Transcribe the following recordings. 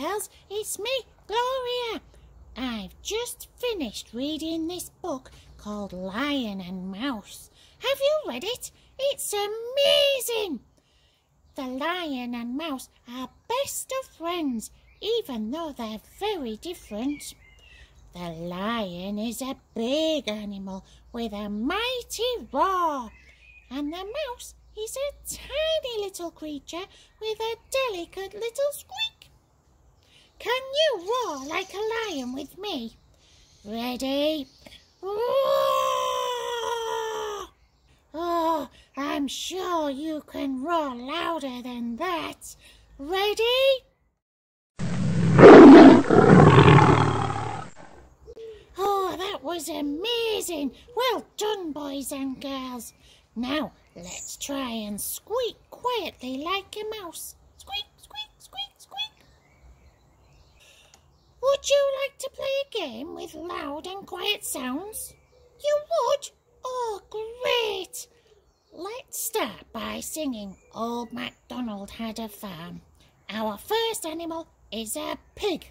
girls, it's me, Gloria. I've just finished reading this book called Lion and Mouse. Have you read it? It's amazing! The lion and mouse are best of friends, even though they're very different. The lion is a big animal with a mighty roar, and the mouse is a tiny little creature with a delicate little squeak. Can you roar like a lion with me? Ready? Roar! Oh, I'm sure you can roar louder than that. Ready? Oh, that was amazing. Well done, boys and girls. Now, let's try and squeak quietly like a mouse. Squeak, squeak, squeak, squeak. Would you like to play a game with loud and quiet sounds? You would? Oh, great. Let's start by singing Old MacDonald Had a Farm. Our first animal is a pig.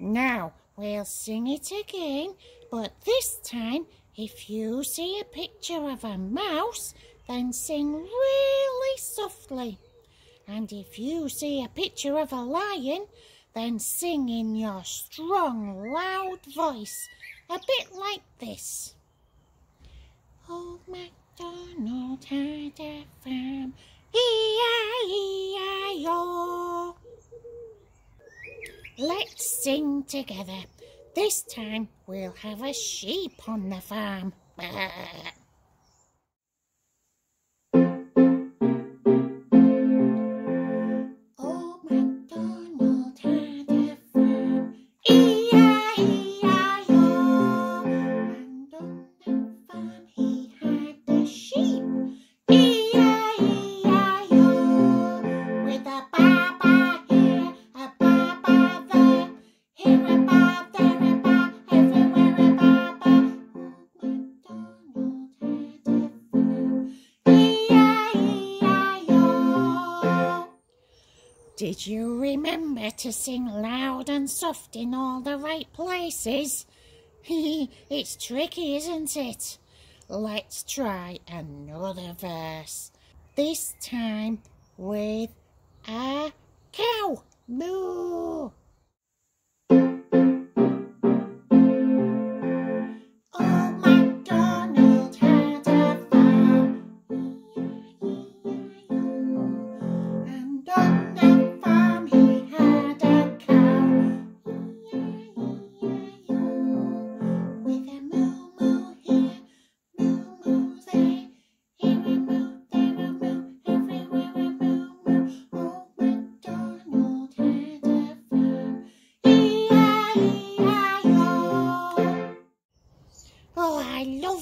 Now, we'll sing it again, but this time, if you see a picture of a mouse, then sing really softly. And if you see a picture of a lion, then sing in your strong, loud voice, a bit like this. Old MacDonald had a farm, E-I-E-I-O. Let's sing together. This time we'll have a sheep on the farm. Did you remember to sing loud and soft in all the right places? It's tricky, isn't it? Let's try another verse. This time with a cow. Moo!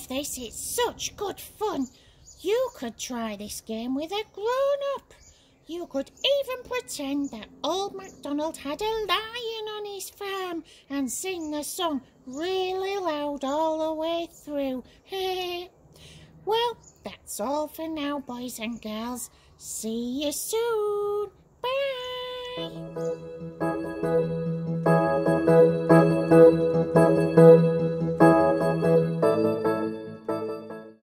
This is such good fun. You could try this game with a grown-up. You could even pretend that Old MacDonald had a lion on his farm and sing the song really loud all the way through. Well, that's all for now, boys and girls. See you soon. Bye.